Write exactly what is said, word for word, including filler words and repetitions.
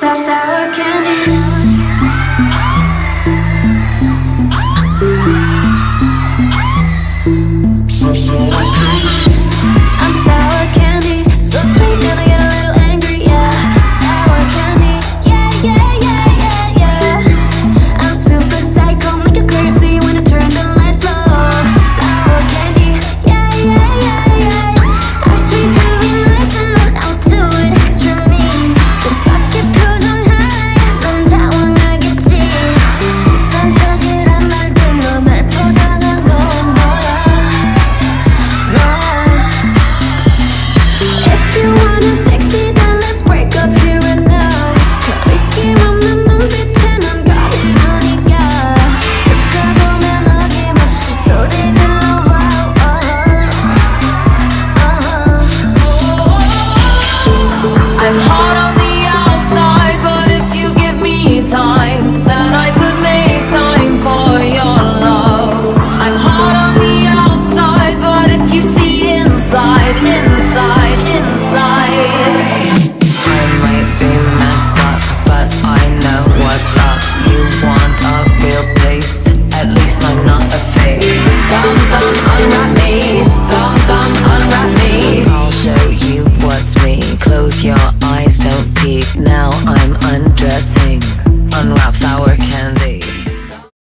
sour candy.